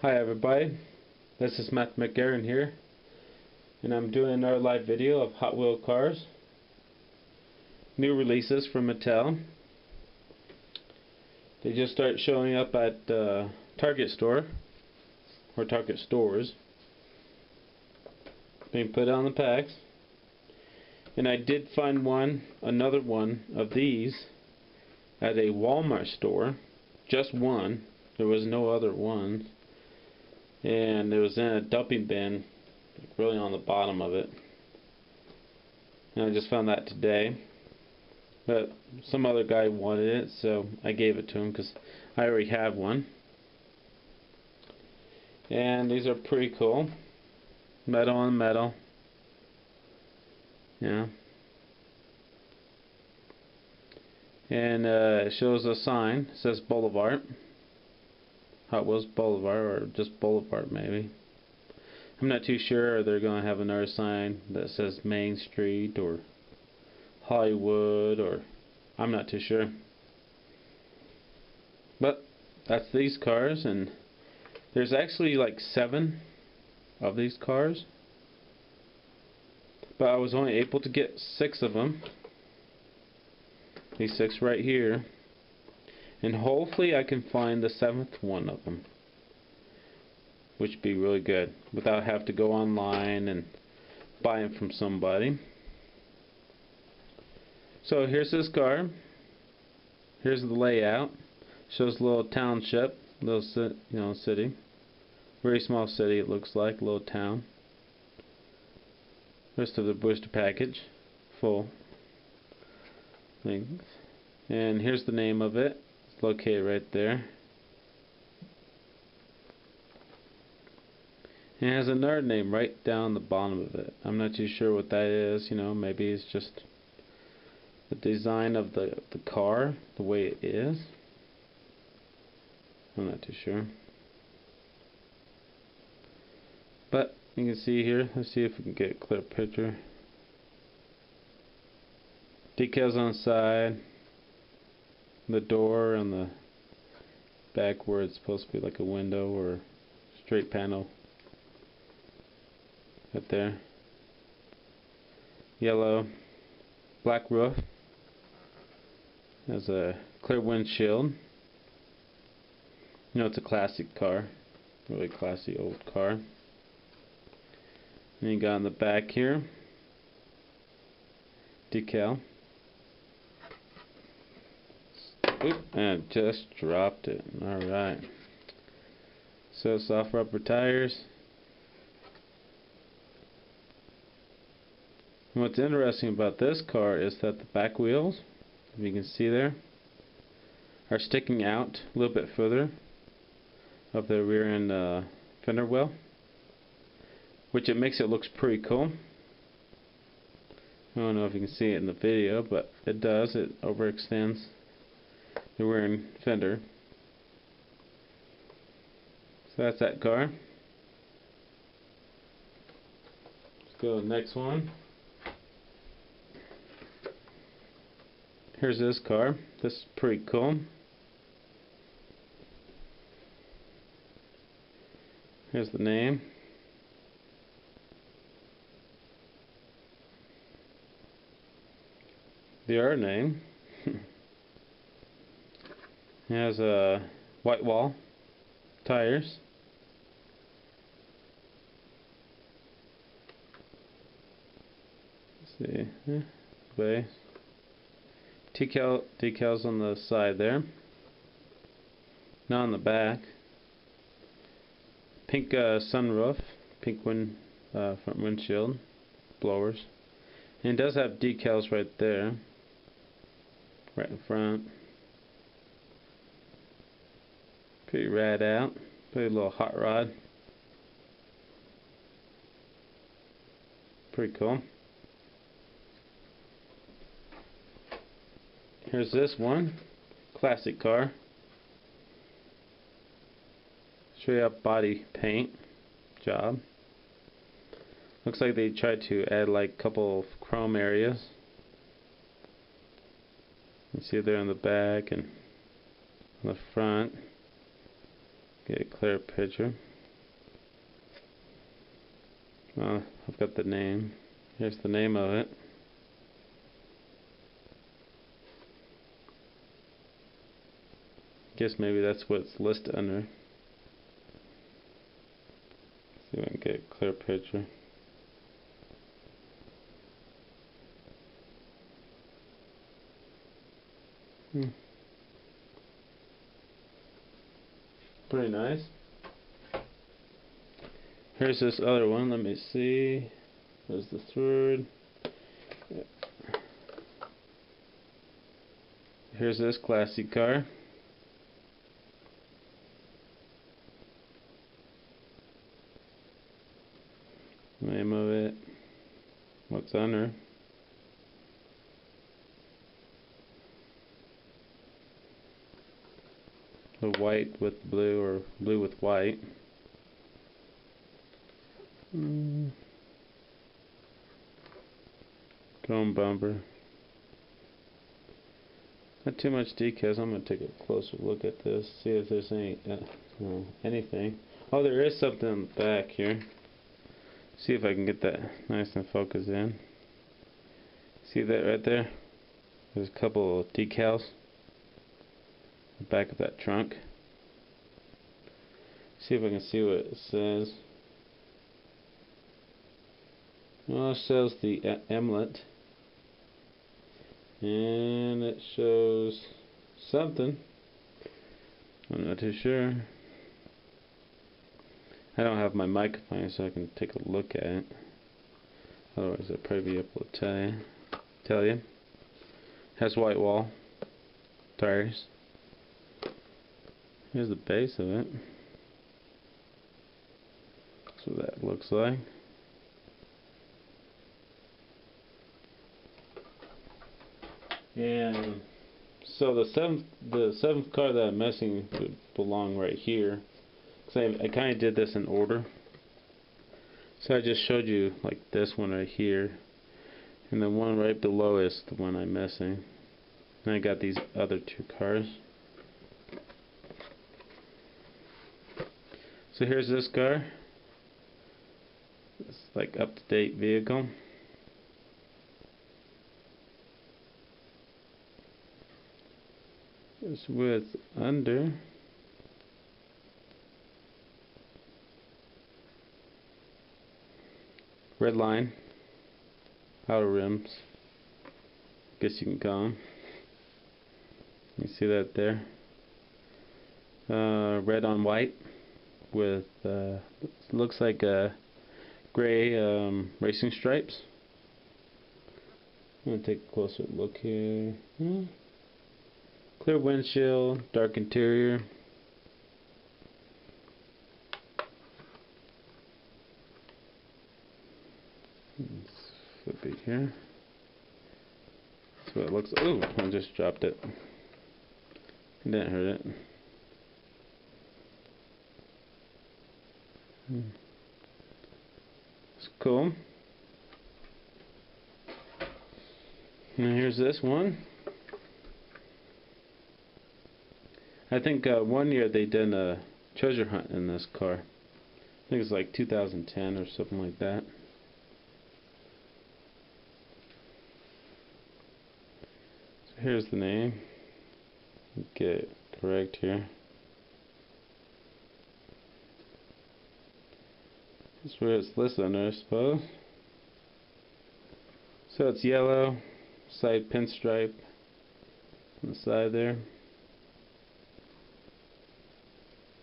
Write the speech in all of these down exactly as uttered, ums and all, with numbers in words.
Hi everybody, this is Matt McGarren here, and I'm doing another live video of Hot Wheels cars, new releases from Mattel. They just start showing up at uh, Target store or Target stores, being put on the packs. And I did find one, another one of these at a Walmart store, just one. There was no other one. And it was in a dumping bin, really on the bottom of it, and I just found that today, but some other guy wanted it, so I gave it to him because I already have one. And these are pretty cool, metal on metal. Yeah, and uh, it shows a sign, it says Boulevard, Hot Wheels Boulevard, or just Boulevard maybe. I'm not too sure. They're going to have another sign that says Main Street or Hollywood, or I'm not too sure. But that's these cars, and there's actually like seven of these cars. But I was only able to get six of them. These six right here. And hopefully I can find the seventh one of them, which would be really good, without having to go online and buy them from somebody. So here's this car. Here's the layout. Shows a little township, little city, you know, city. Very small city it looks like, little town. Rest of the booster package, full things. And here's the name of it. Located right there. And it has a nerd name right down the bottom of it. I'm not too sure what that is, you know, maybe it's just the design of the, the car, the way it is. I'm not too sure. But you can see here, let's see if we can get a clear picture. Decals on the side. The door on the back where it's supposed to be like a window or straight panel. Right there. Yellow. Black roof. Has a clear windshield. You know, it's a classic car. Really classy old car. And you got on the back here. Decal. Oop, I just dropped it. Alright. So soft rubber tires. And what's interesting about this car is that the back wheels, if you can see there, are sticking out a little bit further of the rear end uh, fender well, which it makes it looks pretty cool. I don't know if you can see it in the video, but it does. It overextends the rear fender. So that's that car. Let's go to the next one. Here's this car. This is pretty cool. Here's the name. The R name. It has a white wall, tires, let's see, eh, decal, decals on the side there, not on the back, pink uh, sunroof, pink wind, uh, front windshield, blowers, and it does have decals right there, right in front. Pretty rad out. Pretty little hot rod. Pretty cool. Here's this one. Classic car. Straight up body paint job. Looks like they tried to add like a couple of chrome areas. You can see there on the back and on the front. get a clear picture. Uh, I've got the name. Here's the name of it. Guess maybe that's what it's listed under. Let's see if I can get a clear picture. Hmm. Pretty nice. Here's this other one. Let me see. There's the third. Here's this classic car. Name of it. What's under? The white with blue, or blue with white. Mm. Chrome bumper. Not too much decals. I'm gonna take a closer look at this. See if there's any uh, no, anything. Oh, there is something in the back here. See if I can get that nice and focused in. See that right there? There's a couple of decals. The back of that trunk. See if I can see what it says. Well, it shows the uh, emblem, and it shows something. I'm not too sure. I don't have my microphone, so I can take a look at it. Otherwise, I'll probably be able to tell you. Tell you. It has white wall tires. Here's the base of it. That's what that looks like. And so the seventh, the seventh car that I'm missing would belong right here. Cause I, I kind of did this in order. So I just showed you like this one right here, and the one right below is the one I'm missing. And I got these other two cars. So here's this car. It's like up-to-date vehicle. It's with under. Red line. Outer rims. Guess you can call them. You see that there? Uh, red on white. With uh, looks like a gray um, racing stripes. I'm gonna take a closer look here. Hmm. Clear windshield, dark interior. Let's flip it here. That's what it looks. Oh, I just dropped it. It didn't hurt it. It's cool. And here's this one. I think uh, one year they did a treasure hunt in this car. I think it's like two thousand ten or something like that. So here's the name. Get it correct here. That's where it's listed under, I suppose. So it's yellow, side pinstripe on the side there.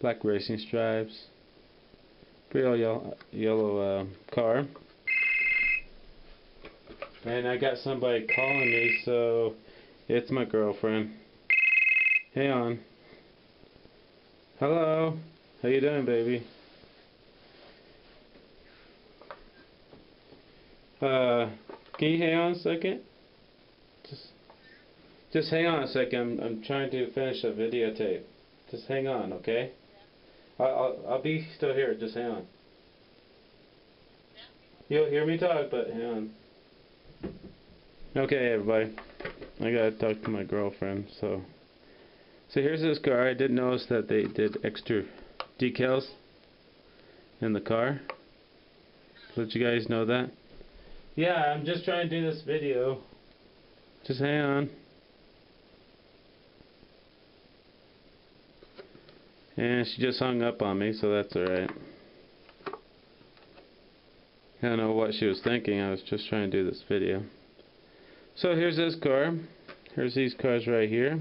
Black racing stripes. Pretty yellow, yellow uh, car. And I got somebody calling me, so it's my girlfriend. Hang on. Hello. How you doing, baby? Uh, can you hang on a second? Just, just hang on a second. I'm, I'm trying to finish a videotape. Just hang on, okay? Yeah. I'll, I'll, I'll be still here. Just hang on. Yeah. You'll hear me talk, but hang on. Okay, everybody. I gotta talk to my girlfriend. So, so here's this car. I did notice that they did extra decals in the car. Let you guys know that. Yeah, I'm just trying to do this video. Just hang on. And she just hung up on me, so that's alright. I don't know what she was thinking. I was just trying to do this video. So here's this car. Here's these cars right here.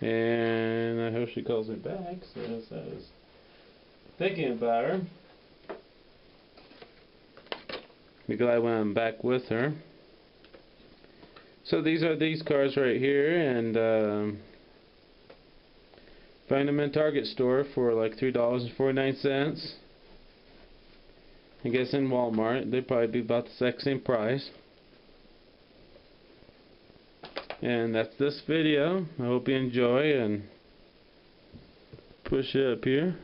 And I hope she calls me back, since I was thinking about her. Be glad when I'm back with her. So these are these cars right here, and um, find them in Target store for like three dollars and forty-nine cents. I guess in Walmart they'd probably be about the exact same price. And that's this video. I hope you enjoy, and push it up here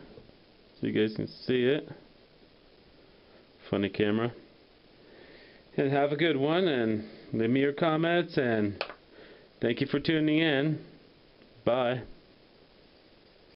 so you guys can see it. Funny camera. And have a good one, and leave me your comments, and thank you for tuning in. Bye.